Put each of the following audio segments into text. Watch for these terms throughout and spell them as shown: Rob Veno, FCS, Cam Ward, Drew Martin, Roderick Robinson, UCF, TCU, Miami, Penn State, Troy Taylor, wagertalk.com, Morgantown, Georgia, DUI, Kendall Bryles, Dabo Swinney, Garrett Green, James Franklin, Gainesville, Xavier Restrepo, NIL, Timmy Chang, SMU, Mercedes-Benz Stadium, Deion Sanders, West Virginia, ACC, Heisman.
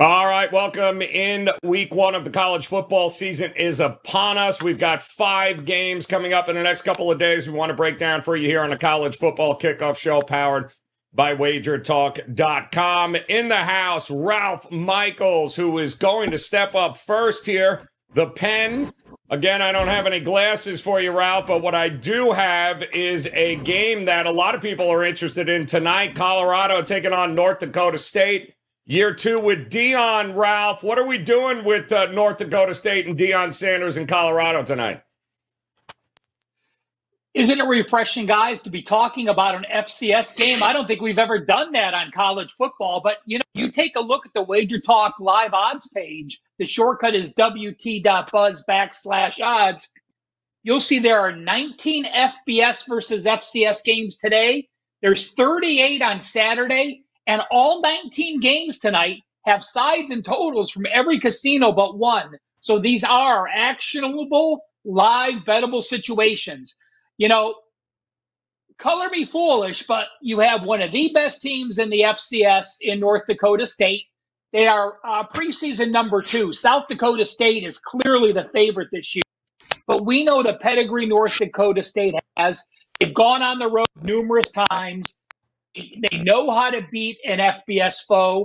All right, welcome in. Week one of the college football season is upon us. We've got 5 games coming up in the next couple of days. We want to break down for you here on the College Football Kickoff Show, powered by wagertalk.com. In the house, Ralph Michaels, who is going to step up first here. The pen. Again, I don't have any glasses for you, Ralph, but what I do have is a game that a lot of people are interested in tonight. Colorado taking on North Dakota State. Year two with Deion, Ralph. What are we doing with North Dakota State and Deion Sanders in Colorado tonight? Isn't it refreshing, guys, to be talking about an FCS game? I don't think we've ever done that on college football. But, you know, you take a look at the Wager Talk live odds page. The shortcut is wt.buzz/odds. You'll see there are 19 FBS versus FCS games today. There's 38 on Saturday. And all 19 games tonight have sides and totals from every casino but one. So these are actionable, live, bettable situations. You know, color me foolish, but you have one of the best teams in the FCS in North Dakota State. They are preseason number 2. South Dakota State is clearly the favorite this year. But we know the pedigree North Dakota State has. They've gone on the road numerous times. They know how to beat an FBS foe.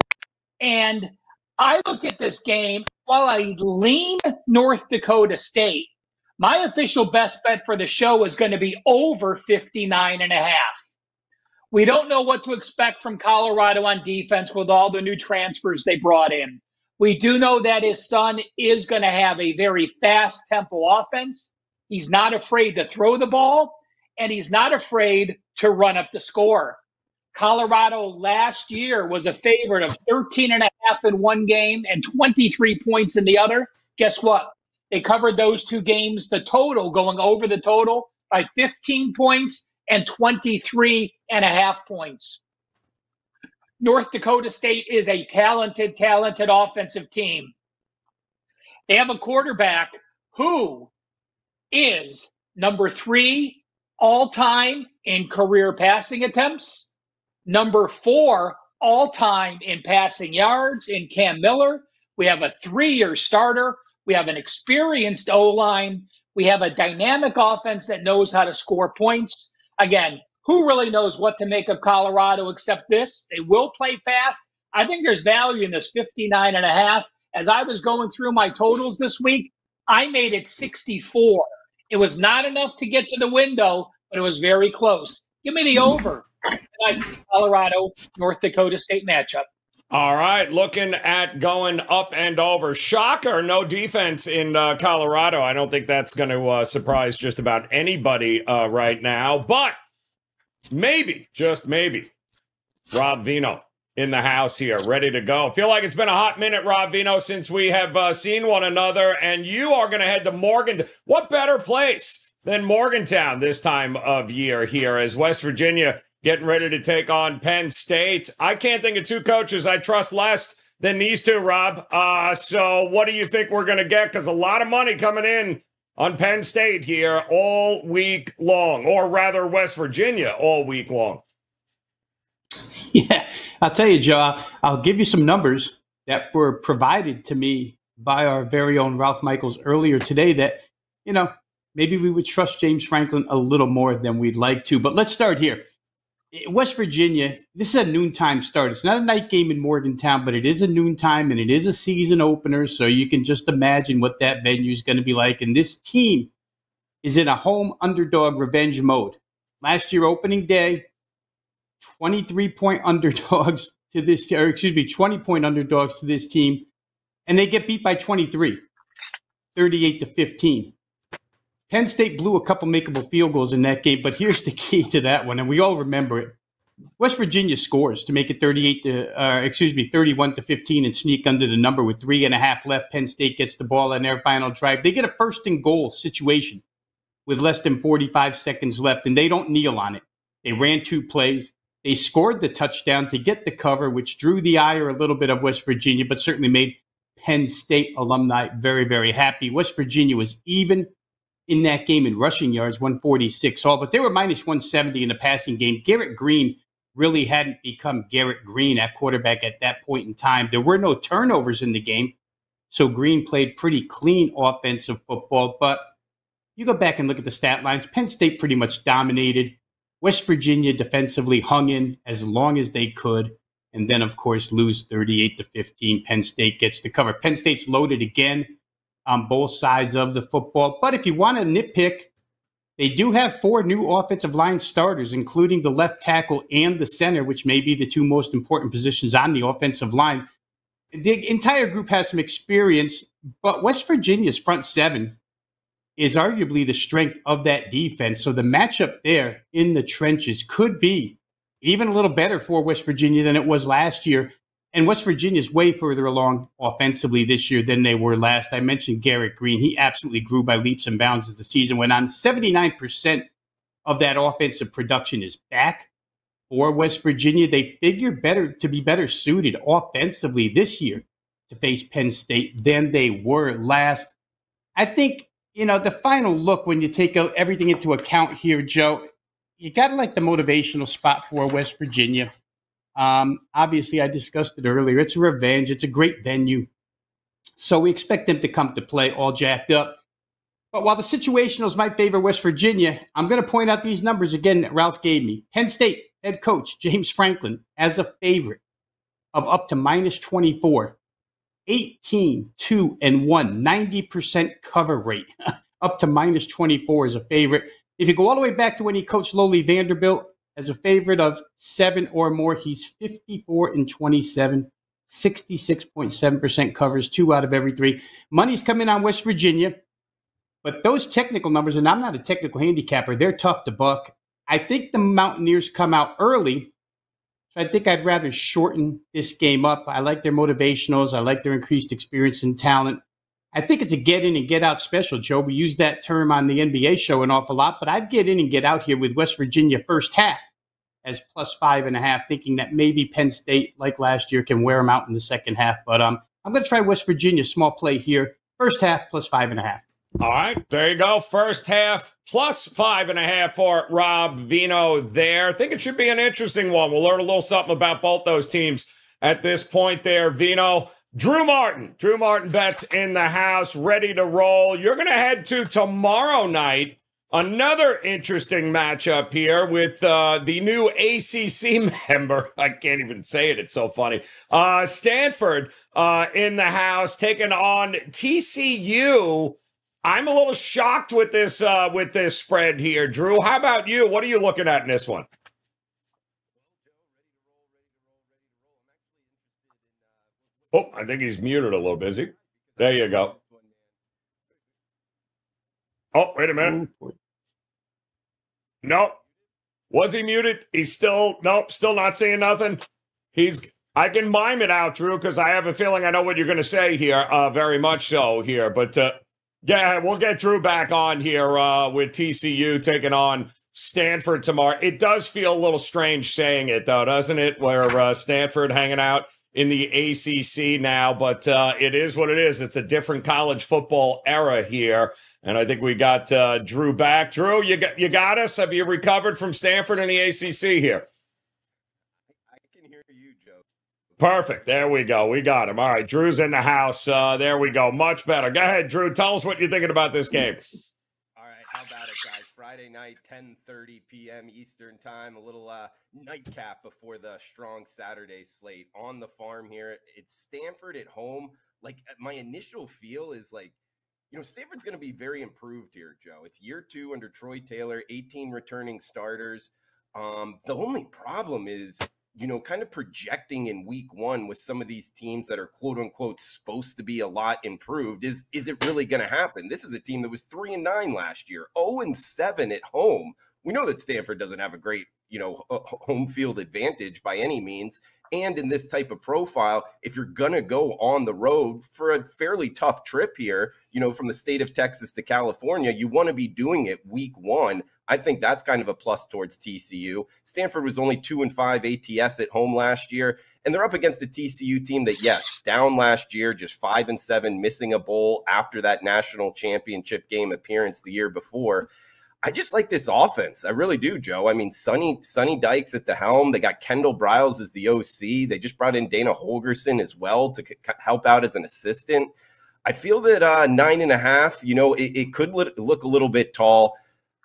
And I look at this game, while I lean North Dakota State, my official best bet for the show is going to be over 59.5. We don't know what to expect from Colorado on defense with all the new transfers they brought in. We do know that his son is going to have a very fast tempo offense. He's not afraid to throw the ball, and he's not afraid to run up the score. Colorado last year was a favorite of 13.5 in one game and 23 points in the other. Guess what? They covered those 2 games, the total going over the total by 15 points and 23.5 points. North Dakota State is a talented, talented offensive team. They have a quarterback who is number 3 all-time in career passing attempts. Number 4 all-time in passing yards in Cam Miller. We have a 3-year starter. We have an experienced O-line. We have a dynamic offense that knows how to score points. Again, who really knows what to make of Colorado except this? They will play fast. I think there's value in this 59.5. As I was going through my totals this week, I made it 64. It was not enough to get to the window, but it was very close. Give me the over. Tonight's Colorado, North Dakota State matchup. All right, looking at going up and over. Shocker, no defense in Colorado. I don't think that's going to surprise just about anybody right now. But maybe, just maybe, Rob Veno in the house here, ready to go. Feel like it's been a hot minute, Rob Veno, since we have seen one another. And you are going to head to Morgan. What better place than Morgantown this time of year here as West Virginia getting ready to take on Penn State. I can't think of 2 coaches I trust less than these 2, Rob. So what do you think we're going to get? Because a lot of money coming in on Penn State here all week long, or rather West Virginia all week long. Yeah, I'll tell you, Joe, I'll give you some numbers that were provided to me by our very own Ralph Michaels earlier today that, you know, maybe we would trust James Franklin a little more than we'd like to. But let's start here. West Virginia, this is a noontime start. It's not a night game in Morgantown, but it is a noontime, and it is a season opener, so you can just imagine what that venue is going to be like. And this team is in a home underdog revenge mode. Last year, opening day, 20-point underdogs to this team, and they get beat by 23, 38-15. Penn State blew a couple makeable field goals in that game, but here's the key to that one, and we all remember it. West Virginia scores to make it 31-15 and sneak under the number with 3.5 left. Penn State gets the ball on their final drive. They get a first and goal situation with less than 45 seconds left, and they don't kneel on it. They ran 2 plays. They scored the touchdown to get the cover, which drew the ire a little bit of West Virginia, but certainly made Penn State alumni very, very happy. West Virginia was even in that game in rushing yards, 146 all, but they were minus 170 in the passing game. Garrett Green really hadn't become Garrett Green at quarterback at that point in time. There were no turnovers in the game, so Green played pretty clean offensive football. But you go back and look at the stat lines, Penn State pretty much dominated. West Virginia defensively hung in as long as they could, and then, of course, lose 38-15. Penn State gets the cover. Penn State's loaded again on both sides of the football. But if you want to nitpick, they do have four new offensive line starters, including the left tackle and the center, which may be the two most important positions on the offensive line. The entire group has some experience, but West Virginia's front seven is arguably the strength of that defense. So the matchup there in the trenches could be even a little better for West Virginia than it was last year. And West Virginia's way further along offensively this year than they were last. I mentioned Garrett Green. He absolutely grew by leaps and bounds as the season went on. 79% of that offensive production is back for West Virginia. They figure to be better suited offensively this year to face Penn State than they were last. I think, you know, the final look, when you take out everything into account here, Joe, you got to like the motivational spot for West Virginia. Obviously, I discussed it earlier. It's a revenge. It's a great venue. So we expect them to come to play all jacked up. But while the situationals might favor West Virginia, I'm going to point out these numbers again that Ralph gave me. Penn State head coach James Franklin as a favorite of up to -24. 18-2-1, 90% cover rate, up to -24 as a favorite. If you go all the way back to when he coached lowly Vanderbilt as a favorite of 7 or more, he's 54-27, 66.7% covers, 2 out of every 3. Money's coming on West Virginia, but those technical numbers, and I'm not a technical handicapper, they're tough to buck. I think the Mountaineers come out early. So I think I'd rather shorten this game up. I like their motivationals. I like their increased experience and talent. I think it's a get in and get out special, Joe. We use that term on the NBA show an awful lot, but I'd get in and get out here with West Virginia first half as +5.5, thinking that maybe Penn State, like last year, can wear them out in the second half. But I'm going to try West Virginia small play here. First half +5.5. All right, there you go. First half +5.5 for Rob Veno there. I think it should be an interesting one. We'll learn a little something about both those teams at this point there, Veno. Drew Martin bets in the house, ready to roll. You're going to head to tomorrow night. Another interesting matchup here with the new ACC member. I can't even say it. It's so funny. Stanford in the house, taking on TCU. I'm a little shocked with this spread here, Drew. How about you? What are you looking at in this one? Oh, I think he's muted a little bit. Is he? There you go. Oh, wait a minute. Nope. Was he muted? He's still not saying nothing. I can mime it out, Drew, because I have a feeling I know what you're going to say here, very much so here, but yeah, we'll get Drew back on here with TCU taking on Stanford tomorrow. It does feel a little strange saying it, though, doesn't it? Where Stanford hanging out in the ACC now, but it is what it is. It's a different college football era here, and I think we got Drew back. Drew, you got us? Have you recovered from Stanford and the ACC here? Perfect. There we go. We got him. All right. Drew's in the house. There we go. Much better. Go ahead, Drew. Tell us what you're thinking about this game. All right. How about it, guys? Friday night, 10:30 p.m. Eastern time. A little nightcap before the strong Saturday slate. On the farm here, it's Stanford at home. Like, my initial feel is like, you know, Stanford's going to be very improved here, Joe. It's year 2 under Troy Taylor, 18 returning starters. The only problem is, you know, kind of projecting in week 1 with some of these teams that are quote unquote supposed to be a lot improved, is it really going to happen? This is a team that was 3-9 last year, 0-7 at home. We know that Stanford doesn't have a great, you know, home field advantage by any means. And in this type of profile, if you're going to go on the road for a fairly tough trip here, you know, from the state of Texas to California, you want to be doing it week 1. I think that's kind of a plus towards TCU. Stanford was only 2-5 ATS at home last year, and they're up against a TCU team that, yes, down last year, just 5-7, missing a bowl after that national championship game appearance the year before. I just like this offense. I really do, Joe. I mean, Sonny Dykes at the helm. They got Kendall Bryles as the OC. They just brought in Dana Holgerson as well to help out as an assistant. I feel that 9.5, you know, it could look a little bit tall,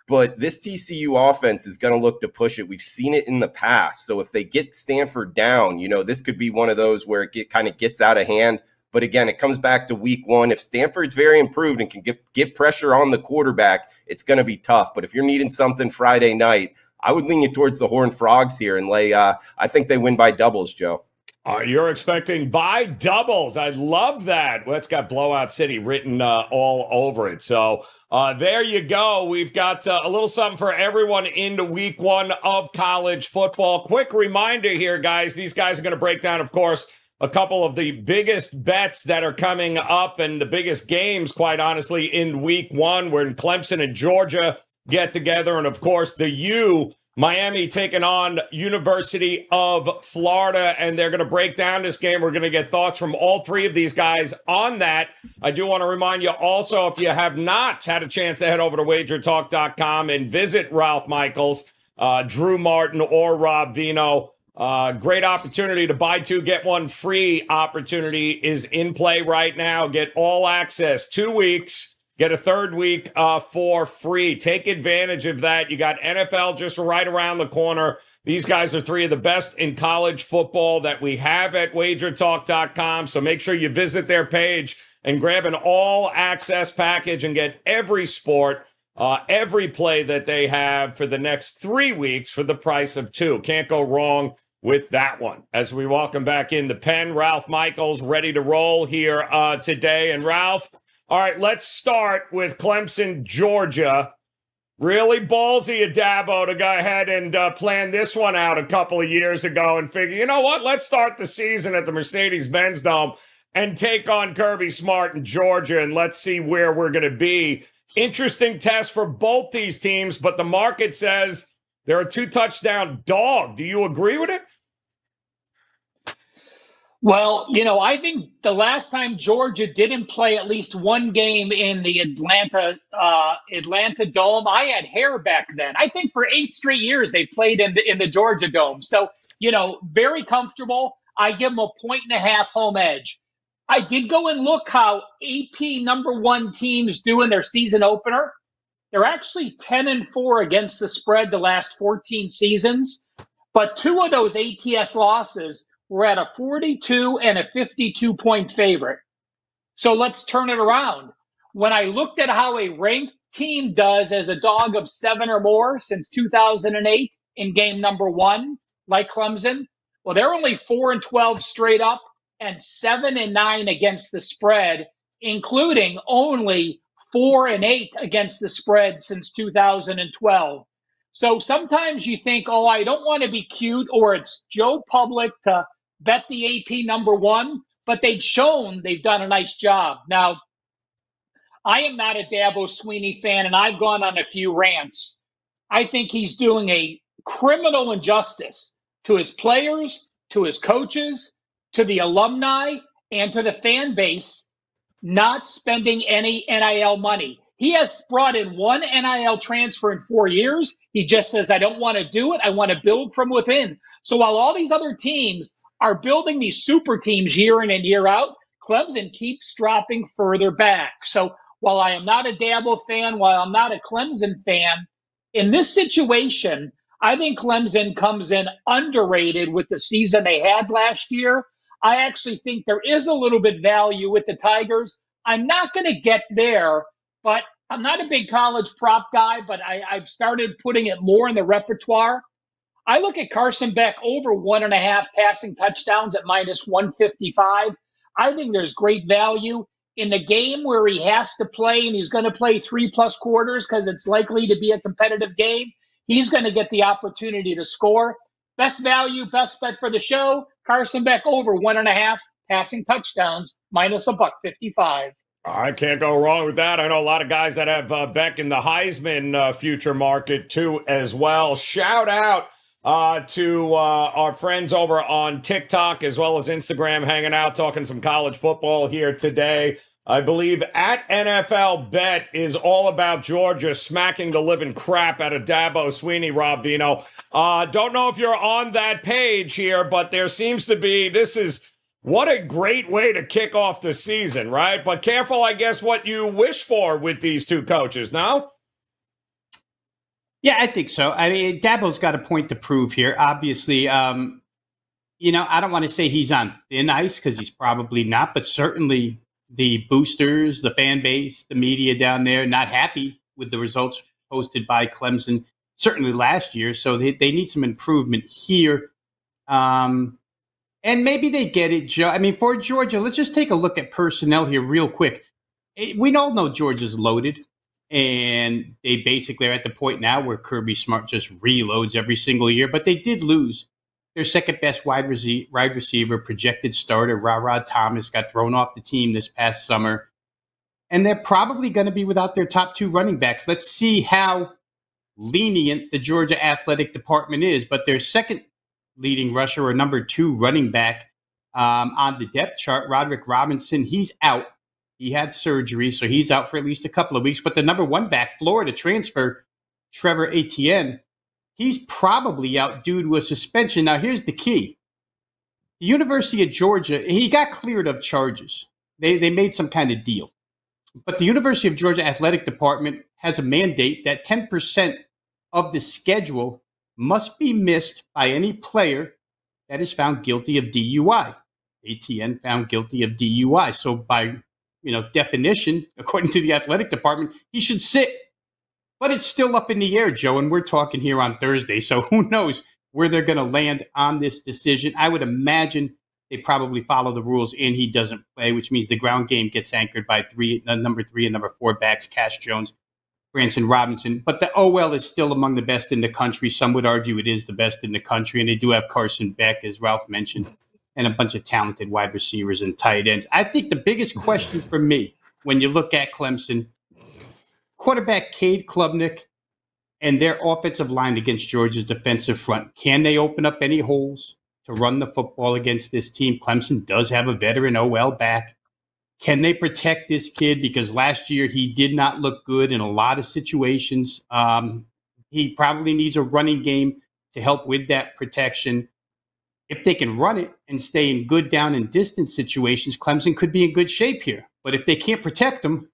but this TCU offense is going to look to push it. We've seen it in the past. So if they get Stanford down, you know, this could be one of those where it kind of gets out of hand. But again, it comes back to week one. If Stanford's very improved and can get pressure on the quarterback, it's going to be tough. But if you're needing something Friday night, I would lean you towards the Horned Frogs here and lay. I think they win by doubles, Joe. You're expecting by doubles. I love that. Well, it's got Blowout City written all over it. So there you go. We've got a little something for everyone into week one of college football. Quick reminder here, guys. These guys are going to break down, of course, a couple of the biggest bets that are coming up and the biggest games, quite honestly, in week one. We're in Clemson and Georgia get together. And, of course, the U. Miami taking on University of Florida, and they're going to break down this game. We're going to get thoughts from all three of these guys on that. I do want to remind you also, if you have not had a chance to head over to wagertalk.com and visit Ralph Michaels, Drew Martin, or Rob Veno, great opportunity to buy two, get one free opportunity is in play right now. Get all access 2 weeks. Get a third week for free. Take advantage of that. You got NFL just right around the corner. These guys are three of the best in college football that we have at wagertalk.com. So make sure you visit their page and grab an all-access package and get every sport, every play that they have for the next 3 weeks for the price of 2. Can't go wrong with that one. As we welcome back in the pen, Ralph Michaels ready to roll here today. And Ralph, all right, let's start with Clemson, Georgia. Really ballsy of Dabo to go ahead and plan this one out a couple of years ago and figure, you know what, let's start the season at the Mercedes-Benz Dome and take on Kirby Smart in Georgia, and let's see where we're going to be. Interesting test for both these teams, but the market says they're a 2-touchdown dog. Do you agree with it? Well, you know, I think the last time Georgia didn't play at least one game in the Atlanta Dome, I had hair back then. I think for 8 straight years they played in the Georgia Dome. So, you know, very comfortable. I give them a 1.5 home edge. I did go and look how AP #1 teams do in their season opener. They're actually 10-4 against the spread the last 14 seasons, but 2 of those ATS losses were at a 42 and a 52-point favorite. So let's turn it around. When I looked at how a ranked team does as a dog of 7 or more since 2008 in game #1, like Clemson, well, they're only 4-12 straight up and 7-9 against the spread, including only 4-8 against the spread since 2012. So sometimes you think, oh, I don't want to be cute, or it's Joe Public to bet the AP #1, but they've shown they've done a nice job. Now, I am not a Dabo Swinney fan, and I've gone on a few rants. I think he's doing a criminal injustice to his players, to his coaches, to the alumni, and to the fan base, not spending any NIL money. He has brought in 1 NIL transfer in 4 years. He just says, I don't want to do it. I want to build from within. So while all these other teams are building these super teams year in and year out, Clemson keeps dropping further back. So while I am not a Dabo fan, while I'm not a Clemson fan, in this situation, I think Clemson comes in underrated with the season they had last year. I actually think there is a little bit value with the Tigers. I'm not going to get there, but I'm not a big college prop guy, but I've started putting it more in the repertoire. I look at Carson Beck over 1.5 passing touchdowns at -155. I think there's great value in the game where he has to play, and he's going to play 3+ quarters because it's likely to be a competitive game. He's going to get the opportunity to score. Best value, best bet for the show, Carson Beck over 1.5 passing touchdowns, -155. I can't go wrong with that. I know a lot of guys that have Beck in the Heisman future market, too, as well. Shout out to our friends over on TikTok as well as Instagram, hanging out, talking some college football here today. I believe at NFL Bet is all about Georgia smacking the living crap out of Dabo Swinney, Rob Veno. Don't know if you're on that page here, but there seems to be, this is, what a great way to kick off the season, right? But careful, I guess, what you wish for with these two coaches, no? Yeah, I think so. I mean, Dabo's got a point to prove here. Obviously, you know, I don't want to say he's on thin ice because he's probably not, but certainly the boosters, the fan base, the media down there, not happy with the results posted by Clemson, certainly last year. So they need some improvement here. And maybe they get it, Joe. I mean, for Georgia, let's just take a look at personnel here real quick. We all know Georgia's loaded, and they basically are at the point now where Kirby Smart just reloads every single year. But they did lose their second-best wide receiver, projected starter, RaRod Thomas, got thrown off the team this past summer. And they're probably going to be without their top two running backs. Let's see how lenient the Georgia Athletic Department is. But their second leading rusher or number two running back on the depth chart, Roderick Robinson, he's out. He had surgery, so he's out for at least a couple of weeks. But the number one back, Florida transfer, Trevor Etienne, he's probably out due to a suspension. Now, here's the key. The University of Georgia, he got cleared of charges. They made some kind of deal. But the University of Georgia Athletic Department has a mandate that 10% of the schedule must be missed by any player that is found guilty of DUI. ATN found guilty of DUI. So by, you know, definition, according to the athletic department, he should sit. But it's still up in the air, Joe, and we're talking here on Thursday, so who knows where they're going to land on this decision. I would imagine they probably follow the rules and he doesn't play, which means the ground game gets anchored by number three and number four backs, Cash Jones, Branson Robinson. But the OL is still among the best in the country. Some would argue it is the best in the country, and they do have Carson Beck, as Ralph mentioned, and a bunch of talented wide receivers and tight ends. I think the biggest question for me when you look at Clemson, quarterback Cade Klubnik and their offensive line against Georgia's defensive front. Can they open up any holes to run the football against this team? Clemson does have a veteran OL back. Can they protect this kid? Because last year he did not look good in a lot of situations. He probably needs a running game to help with that protection. If they can run it and stay in good down and distance situations, Clemson could be in good shape here. But if they can't protect them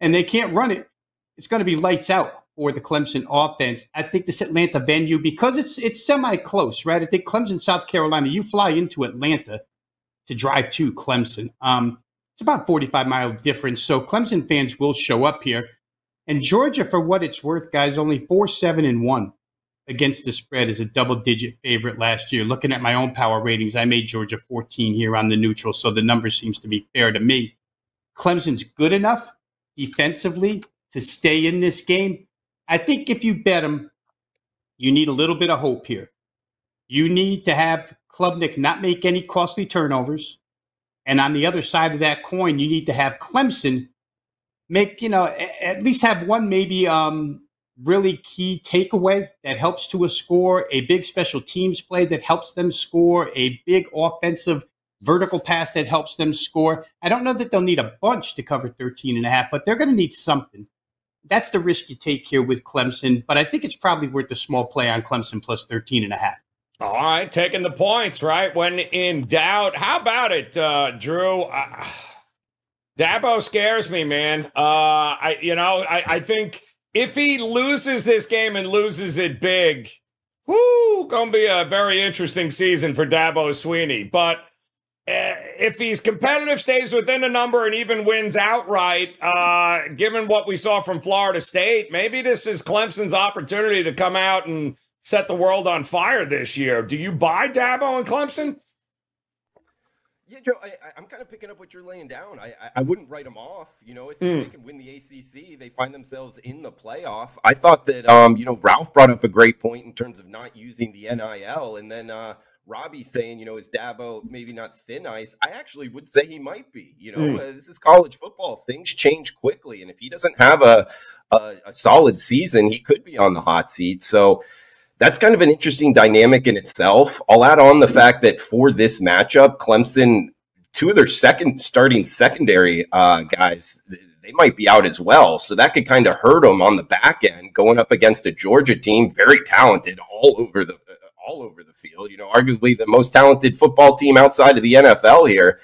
and they can't run it, it's going to be lights out for the Clemson offense. I think this Atlanta venue, because it's semi-close, right? I think Clemson, South Carolina, you fly into Atlanta to drive to Clemson. It's about 45-mile difference, so Clemson fans will show up here. And Georgia, for what it's worth, guys, only 4-7-1 against the spread is a double-digit favorite last year. Looking at my own power ratings, I made Georgia 14 here on the neutral, so the number seems to be fair to me. Clemson's good enough defensively to stay in this game. I think if you bet them, you need a little bit of hope here. You need to have Klubnik not make any costly turnovers. And on the other side of that coin, you need to have Clemson make, you know, at least have one maybe really key takeaway that helps to a score, a big special teams play that helps them score, a big offensive vertical pass that helps them score. I don't know that they'll need a bunch to cover 13.5, but they're going to need something. That's the risk you take here with Clemson, but I think it's probably worth a small play on Clemson plus 13.5. All right, taking the points, right? When in doubt. How about it, Drew? Dabo scares me, man. I think if he loses this game and loses it big, whoo, going to be a very interesting season for Dabo Swinney. But if he's competitive, stays within a number, and even wins outright, given what we saw from Florida State, maybe this is Clemson's opportunity to come out and set the world on fire this year. Do you buy Dabo and Clemson? Yeah, Joe, I'm kind of picking up what you're laying down. I wouldn't write them off. You know, if they can win the ACC, they find themselves in the playoff. I thought that, you know, Ralph brought up a great point in terms of not using the NIL, and then Robbie saying, you know, is Dabo maybe not thin ice? I actually would say he might be. You know, this is college football. Things change quickly. And if he doesn't have a solid season, he could be on the hot seat. So that's kind of an interesting dynamic in itself. I'll add on the fact that for this matchup, Clemson two of their starting secondary guys, they might be out as well. So that could kind of hurt them on the back end going up against a Georgia team, very talented all over the field, you know, arguably the most talented football team outside of the NFL here.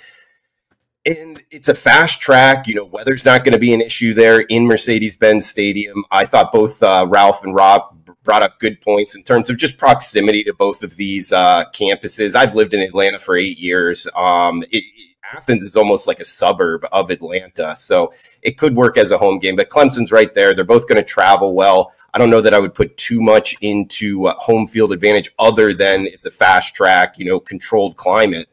And it's a fast track, you know, weather's not going to be an issue there in Mercedes-Benz Stadium. I thought both Ralph and Rob brought up good points in terms of just proximity to both of these campuses. I've lived in Atlanta for 8 years. Athens is almost like a suburb of Atlanta, so it could work as a home game. But Clemson's right there. They're both going to travel well. I don't know that I would put too much into home field advantage other than it's a fast track, you know, controlled climate.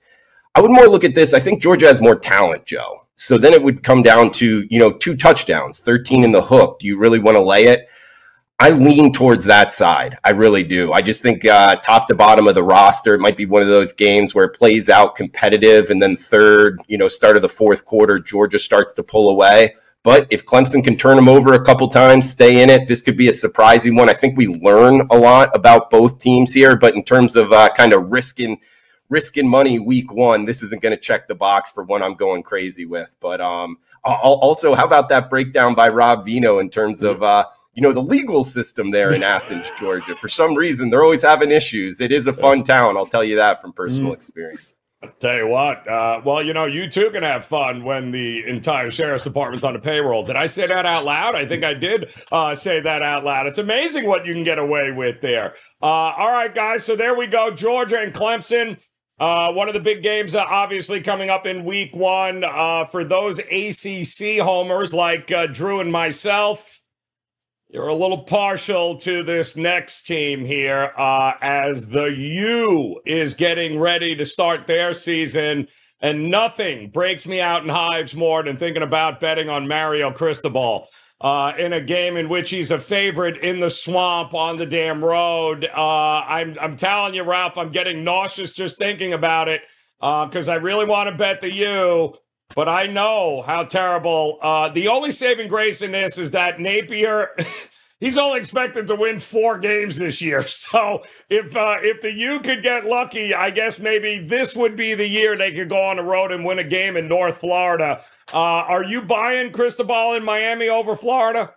I would more look at this. I think Georgia has more talent, Joe. So then it would come down to, you know, 2 touchdowns, 13 in the hook. Do you really want to lay it? I lean towards that side. I really do. I just think top to bottom of the roster, it might be one of those games where it plays out competitive, and then third, you know, start of the fourth quarter, Georgia starts to pull away. But if Clemson can turn them over a couple times, stay in it, this could be a surprising one. I think we learn a lot about both teams here, but in terms of kind of risking money week one, this isn't going to check the box for one I'm going crazy with. But also, how about that breakdown by Rob Veno in terms of you know, the legal system there in Athens, Georgia? For some reason, they're always having issues. It is a fun town. I'll tell you that from personal experience. I'll tell you what. Well, you know, you too can have fun when the entire sheriff's department's on the payroll. Did I say that out loud? I think I did say that out loud. It's amazing what you can get away with there. All right, guys. So there we go. Georgia and Clemson. One of the big games, obviously, coming up in week one for those ACC homers like Drew and myself. You're a little partial to this next team here as the U is getting ready to start their season, and nothing breaks me out in hives more than thinking about betting on Mario Cristobal in a game in which he's a favorite in the swamp on the damn road. I'm telling you, Ralph, I'm getting nauseous just thinking about it because I really want to bet the U. But I know how terrible. The only saving grace in this is that Napier, he's only expected to win 4 games this year. So if the U could get lucky, I guess maybe this would be the year they could go on the road and win a game in North Florida. Are you buying Cristobal in Miami over Florida?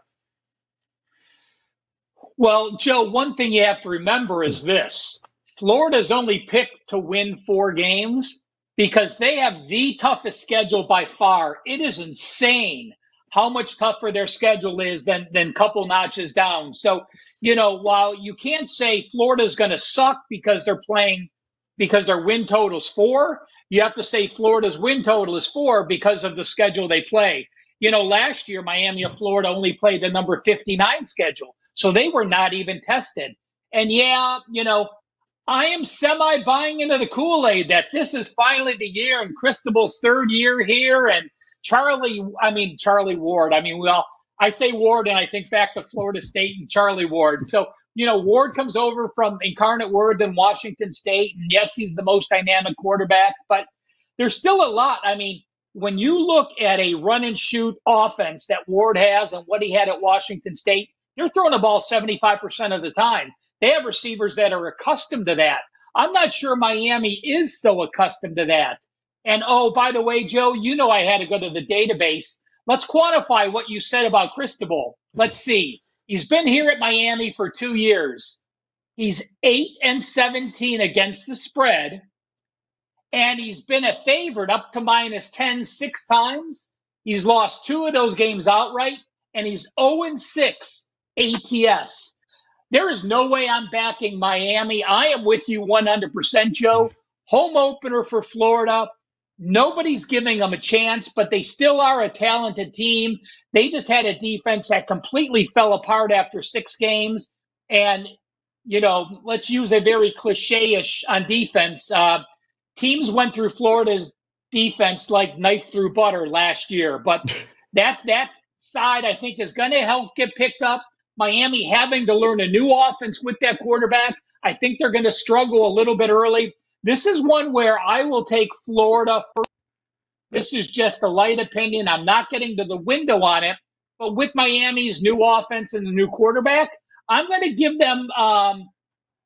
Well, Joe, one thing you have to remember is this. Florida's only picked to win 4 games. Because they have the toughest schedule by far. It is insane how much tougher their schedule is than couple notches down. So, you know, while you can't say Florida's going to suck because their win total's 4, you have to say Florida's win total is 4 because of the schedule they play. You know, last year, Miami of Florida only played the number 59 schedule. So they were not even tested. And yeah, you know, I am semi-buying into the Kool-Aid that this is finally the year, and Cristobal's 3rd year here, and Charlie Ward. I mean, well, I say Ward, and I think back to Florida State and Charlie Ward. So, you know, Ward comes over from Incarnate Word in Washington State, and yes, he's the most dynamic quarterback, but there's still a lot. I mean, when you look at a run-and-shoot offense that Ward has and what he had at Washington State, they're throwing the ball 75% of the time. They have receivers that are accustomed to that. I'm not sure Miami is so accustomed to that. And, oh, by the way, Joe, you know I had to go to the database. Let's quantify what you said about Cristobal. Let's see. He's been here at Miami for 2 years. He's 8-17 against the spread, and he's been a favorite up to -10 6 times. He's lost 2 of those games outright, and he's 0-6 ATS. There is no way I'm backing Miami. I am with you 100%, Joe. Home opener for Florida. Nobody's giving them a chance, but they still are a talented team. They just had a defense that completely fell apart after 6 games. And, you know, let's use a very cliche-ish on defense. Teams went through Florida's defense like knife through butter last year. But that side, I think, is going to help get picked up. Miami having to learn a new offense with that quarterback, I think they're going to struggle a little bit early. This is one where I will take Florida first. This is just a light opinion. I'm not getting to the window on it. But with Miami's new offense and the new quarterback, I'm going to give them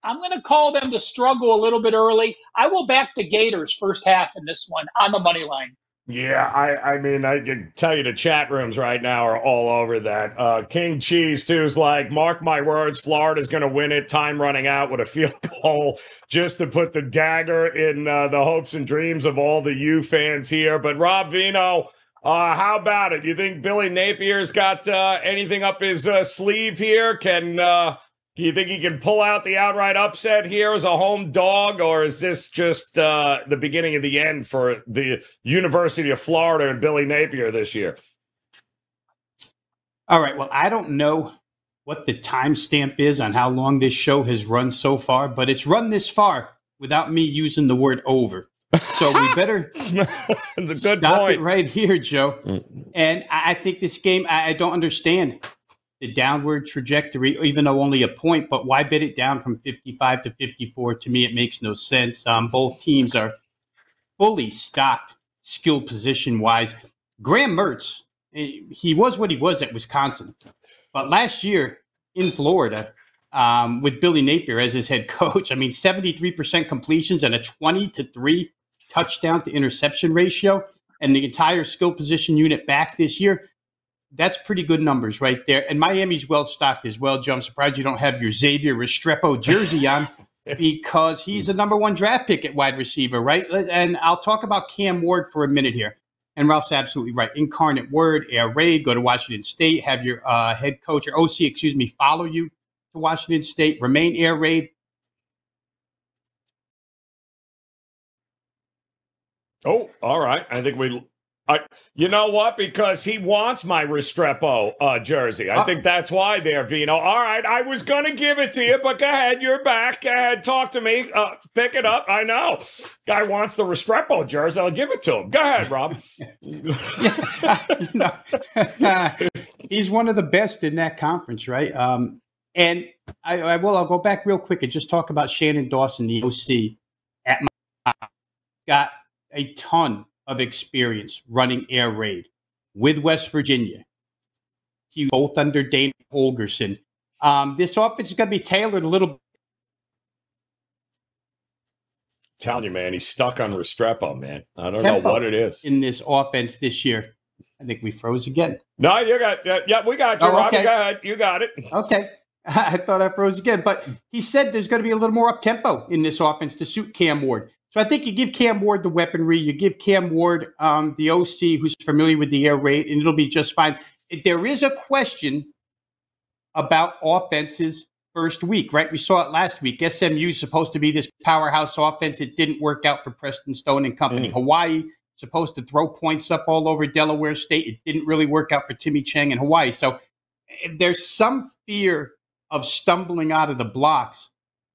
I'm going to call them to struggle a little bit early. I will back the Gators first half in this one on the money line. Yeah, I mean, I can tell you the chat rooms right now are all over that. King Cheese, too, is like, mark my words, Florida's going to win it, time running out with a field goal, just to put the dagger in the hopes and dreams of all the U fans here. But Rob Veno, how about it? You think Billy Napier's got anything up his sleeve here? Do you think he can pull out the outright upset here as a home dog, or is this just the beginning of the end for the University of Florida and Billy Napier this year? All right. Well, I don't know what the timestamp is on how long this show has run so far, but it's run this far without me using the word over. So we better stop it right here, Joe. Mm-hmm. And I think this game, I don't understand the downward trajectory, even though only a point, but why bid it down from 55 to 54? To me, it makes no sense. Both teams are fully stocked, skill position-wise. Graham Mertz, he was what he was at Wisconsin. But last year in Florida, with Billy Napier as his head coach, I mean, 73% completions and a 20-3 touchdown to interception ratio, and the entire skill position unit back this year. That's pretty good numbers right there. And Miami's well-stocked as well, Joe. I'm surprised you don't have your Xavier Restrepo jersey on because he's the #1 draft pick at wide receiver, right? And I'll talk about Cam Ward for a minute here. And Ralph's absolutely right. Incarnate Word, air raid, go to Washington State, have your head coach or OC, excuse me, follow you to Washington State, remain air raid. Oh, all right. I think we... you know what? Because he wants my Restrepo jersey. I think that's why there, Veno. All right, I was going to give it to you, but go ahead. You're back. Go ahead. Talk to me. Pick it up. I know. Guy wants the Restrepo jersey. I'll give it to him. Go ahead, Rob. He's one of the best in that conference, right? And I will. I'll go back real quick and just talk about Shannon Dawson, the OC at my got a ton of experience running air raid with West Virginia. He both under Dana Holgerson. This offense is going to be tailored a little bit. Telling you, man, he's stuck on Restrepo, man. I don't know what it is in this offense this year. I think we froze again. No, you got yeah, we got you, Rob. Okay. You got it. Okay. I thought I froze again, but he said there's going to be a little more up-tempo in this offense to suit Cam Ward. So I think you give Cam Ward the weaponry, you give Cam Ward the OC who's familiar with the air raid, and it'll be just fine. There is a question about offenses first week, right? We saw it last week. SMU is supposed to be this powerhouse offense. It didn't work out for Preston Stone and company. Hawaii supposed to throw points up all over Delaware State. It didn't really work out for Timmy Chang in Hawaii. So there's some fear of stumbling out of the blocks.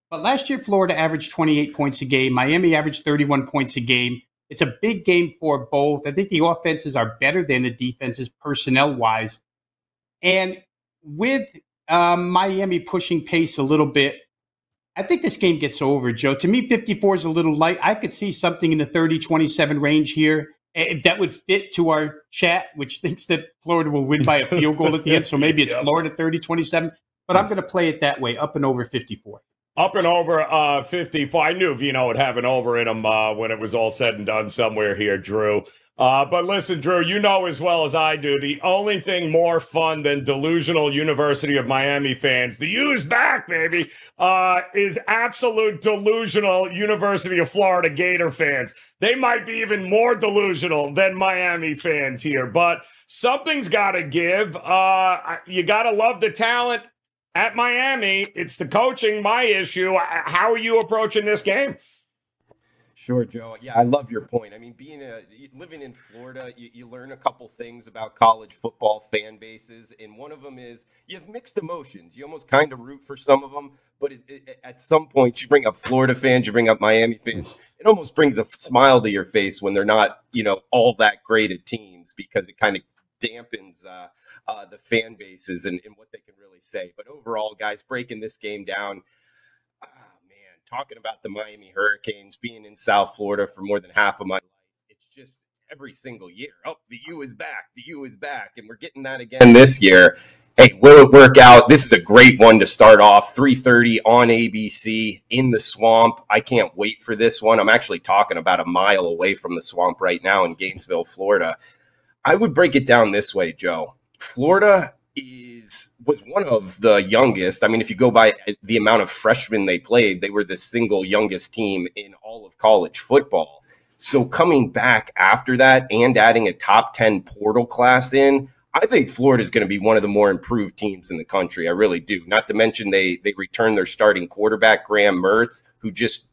But last year, Florida averaged 28 points a game. Miami averaged 31 points a game. It's a big game for both. I think the offenses are better than the defenses personnel-wise. And with Miami pushing pace a little bit, I think this game gets over, Joe. To me, 54 is a little light. I could see something in the 30-27 range here. If that would fit to our chat, which thinks that Florida will win by a field goal at the end. So maybe it's Florida 30-27. But I'm going to play it that way, up and over 54. Up and over 54. I knew Veno would have an over in him when it was all said and done somewhere here, Drew. But listen, Drew, you know as well as I do, the only thing more fun than delusional University of Miami fans, the U's back, baby, is absolute delusional University of Florida Gator fans. They might be even more delusional than Miami fans here, but something's got to give. You got to love the talent. At Miami, it's the coaching, my issue. How are you approaching this game? Sure, Joe. Yeah, I love your point. I mean, living in Florida, you learn a couple things about college football fan bases, and one of them is you have mixed emotions. You almost kind of root for some of them, but at some point, you bring up Florida fans, you bring up Miami fans. It almost brings a smile to your face when they're not, you know, all that great at teams because it kind of dampens the fan bases and what they can really say. But overall, guys, breaking this game down, man, talking about the Miami Hurricanes, being in South Florida for more than half of my life, it's just every single year. Oh, the U is back. The U is back. And we're getting that again this year. Hey, will it work out? This is a great one to start off. 3:30 on ABC in the swamp. I can't wait for this one. I'm actually talking about a mile away from the swamp right now in Gainesville, Florida. I would break it down this way, Joe. Florida was one of the youngest. I mean, if you go by the amount of freshmen they played, they were the single youngest team in all of college football. So coming back after that and adding a top 10 portal class in, I think Florida is going to be one of the more improved teams in the country. I really do. Not to mention they returned their starting quarterback, Graham Mertz, who just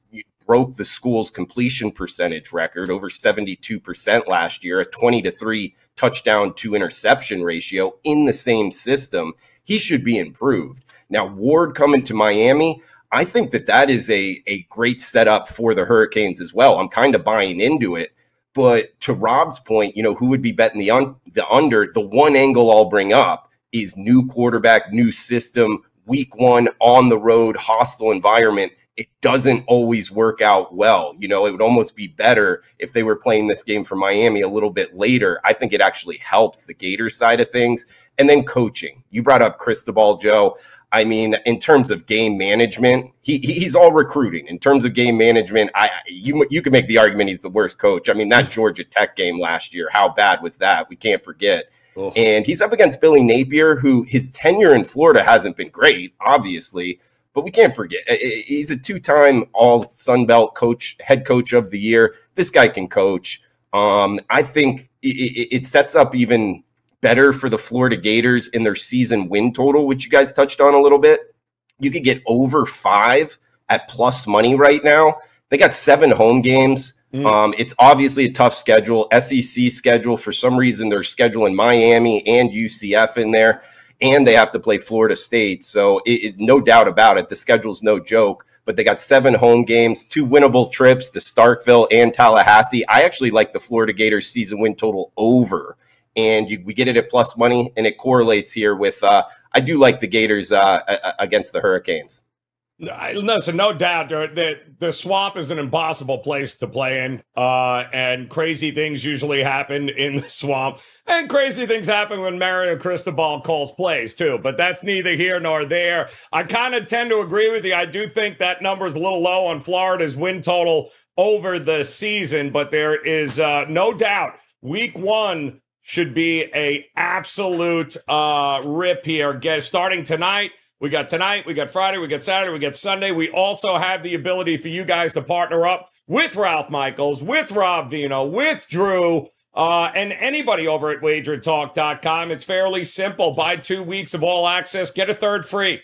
broke the school's completion percentage record, over 72% last year, a 20-3 touchdown to interception ratio in the same system. He should be improved. Now, Ward coming to Miami, I think that is a great setup for the Hurricanes as well. I'm kind of buying into it. But to Rob's point, you know, who would be betting the under? The one angle I'll bring up is new quarterback, new system, week one on the road, hostile environment. It doesn't always work out well. You know, it would almost be better if they were playing this game for Miami a little bit later. I think it actually helps the Gator side of things. And then coaching. You brought up Cristobal, Joe. I mean, in terms of game management, he's all recruiting. In terms of game management, you can make the argument he's the worst coach. I mean, that Georgia Tech game last year, how bad was that? We can't forget. Oh. And he's up against Billy Napier, who his tenure in Florida hasn't been great, obviously. But we can't forget, he's a two-time All-Sun Belt head coach of the year. This guy can coach. I think it sets up even better for the Florida Gators in their season win total, which you guys touched on a little bit. You could get over 5 at plus money right now. They got 7 home games. It's obviously a tough schedule, SEC schedule. For some reason, they're scheduling Miami and UCF in there, and they have to play Florida State. So no doubt about it, the schedule's no joke. But they got 7 home games, 2 winnable trips to Starkville and Tallahassee. I actually like the Florida Gators season win total over. And we get it at plus money, and it correlates here with I do like the Gators against the Hurricanes. Listen, no doubt the swamp is an impossible place to play in, and crazy things usually happen in the swamp. And crazy things happen when Mario Cristobal calls plays, too. But that's neither here nor there. I kind of tend to agree with you. I do think that number is a little low on Florida's win total over the season. But there is no doubt week one should be a absolute rip here. Starting tonight, we got Friday, we got Saturday, we got Sunday. We also have the ability for you guys to partner up with Ralph Michaels, with Rob Veno, with Drew, and anybody over at wagertalk.com. It's fairly simple. Buy 2 weeks of all access, get a third free.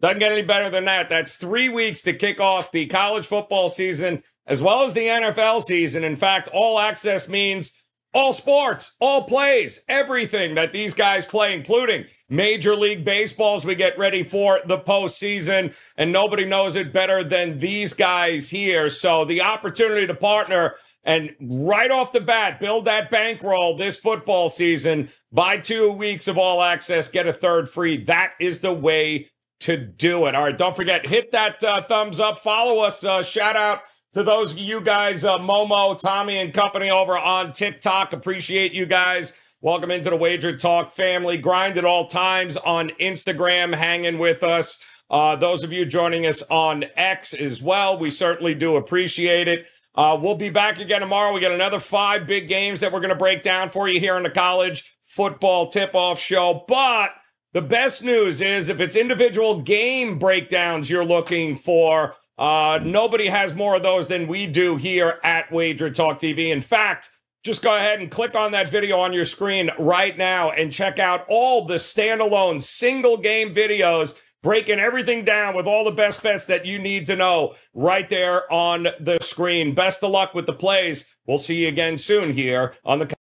Doesn't get any better than that. That's 3 weeks to kick off the college football season as well as the NFL season. In fact, all access means all sports, all plays, everything that these guys play, including Major League Baseball, as we get ready for the postseason. And nobody knows it better than these guys here. So the opportunity to partner and right off the bat build that bankroll this football season. Buy 2 weeks of all access, get a third free. That is the way to do it. All right, don't forget, hit that thumbs up. Follow us. Shout out to those of you guys, Momo, Tommy, and company over on TikTok. Appreciate you guys. Welcome into the Wager Talk family. Grind at all times on Instagram, hanging with us. Those of you joining us on X as well, we certainly do appreciate it. We'll be back again tomorrow. We got another 5 big games that we're going to break down for you here on the College Football Tip-Off Show. But the best news is if it's individual game breakdowns you're looking for, nobody has more of those than we do here at Wager Talk TV. In fact, just go ahead and click on that video on your screen right now and check out all the standalone single game videos, breaking everything down with all the best bets that you need to know right there on the screen. Best of luck with the plays. We'll see you again soon here on the